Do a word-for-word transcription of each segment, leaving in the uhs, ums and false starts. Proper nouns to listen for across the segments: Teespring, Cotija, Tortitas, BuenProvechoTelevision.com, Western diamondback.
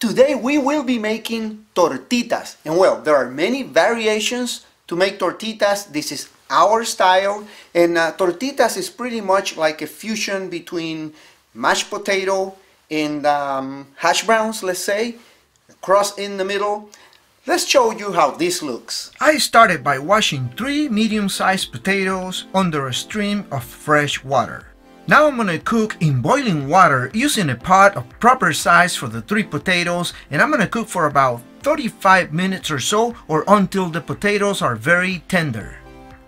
Today we will be making tortitas, and well, there are many variations to make tortitas. This is our style, and uh, tortitas is pretty much like a fusion between mashed potato and um, hash browns, let's say, a crust in the middle. Let's show you how this looks. I started by washing three medium-sized potatoes under a stream of fresh water. Now I'm gonna cook in boiling water using a pot of proper size for the three potatoes, and I'm gonna cook for about thirty-five minutes or so, or until the potatoes are very tender.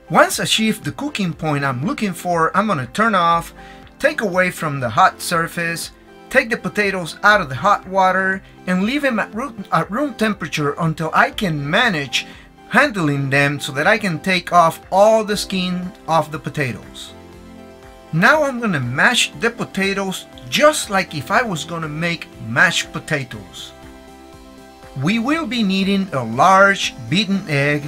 Once I achieve the cooking point I'm looking for, I'm gonna turn off, take away from the hot surface, take the potatoes out of the hot water, and leave them at room, at room temperature until I can manage handling them so that I can take off all the skin off the potatoes. Now I'm gonna mash the potatoes just like if I was gonna make mashed potatoes. We will be needing a large beaten egg,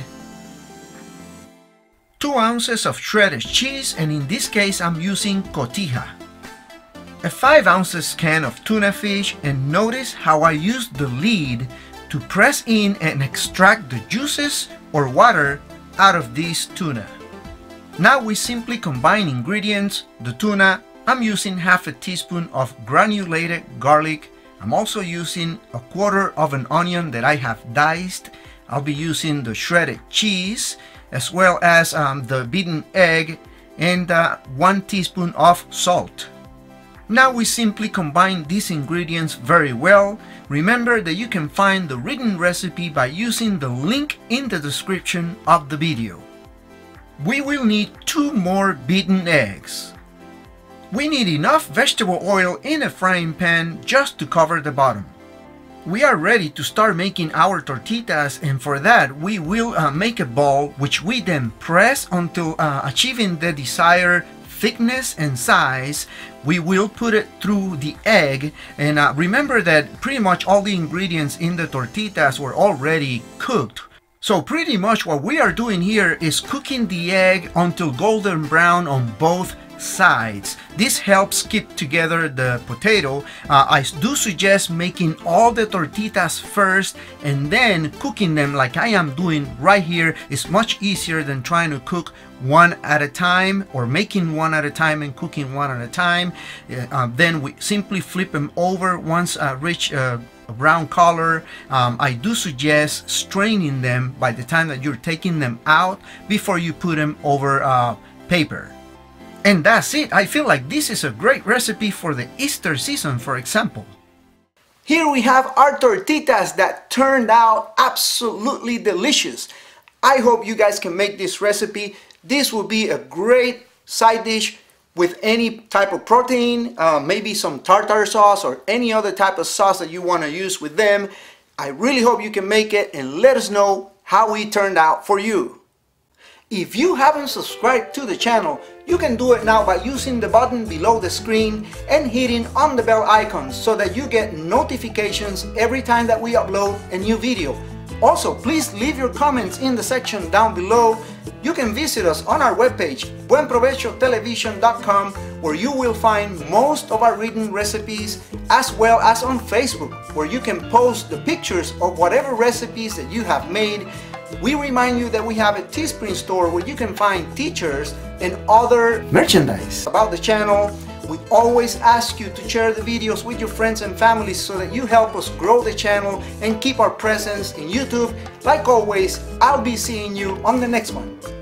two ounces of shredded cheese, and in this case I'm using Cotija, a five ounces can of tuna fish, and notice how I used the lid to press in and extract the juices or water out of this tuna. Now we simply combine ingredients. The tuna, I'm using half a teaspoon of granulated garlic. I'm also using a quarter of an onion that I have diced. I'll be using the shredded cheese as well as um, the beaten egg, and uh, one teaspoon of salt. Now we simply combine these ingredients very well. Remember that you can find the written recipe by using the link in the description of the video. We will need two more beaten eggs. We need enough vegetable oil in a frying pan just to cover the bottom. We are ready to start making our tortitas, and for that we will uh, make a ball, which we then press until uh, achieving the desired thickness and size. We will put it through the egg, and uh, remember that pretty much all the ingredients in the tortitas were already cooked. So pretty much what we are doing here is cooking the egg until golden brown on both sides. This helps keep together the potato. Uh, I do suggest making all the tortitas first and then cooking them like I am doing right here. It's much easier than trying to cook one at a time, or making one at a time and cooking one at a time. Uh, then we simply flip them over once uh, reach uh, a brown color. Um, I do suggest straining them by the time that you're taking them out before you put them over uh, paper. And that's it. I feel like this is a great recipe for the Easter season, for example. Here we have our tortitas that turned out absolutely delicious. I hope you guys can make this recipe. This will be a great side dish with any type of protein, uh, maybe some tartar sauce or any other type of sauce that you want to use with them. I really hope you can make it, and let us know how it turned out for you. If you haven't subscribed to the channel, you can do it now by using the button below the screen and hitting on the bell icon so that you get notifications every time that we upload a new video. Also, please leave your comments in the section down below. You can visit us on our webpage, Buen Provecho Television dot com, where you will find most of our written recipes, as well as on Facebook, where you can post the pictures of whatever recipes that you have made. We remind you that we have a Teespring store where you can find t-shirts and other merchandise about the channel. We always ask you to share the videos with your friends and families so that you help us grow the channel and keep our presence in YouTube. Like always, I'll be seeing you on the next one.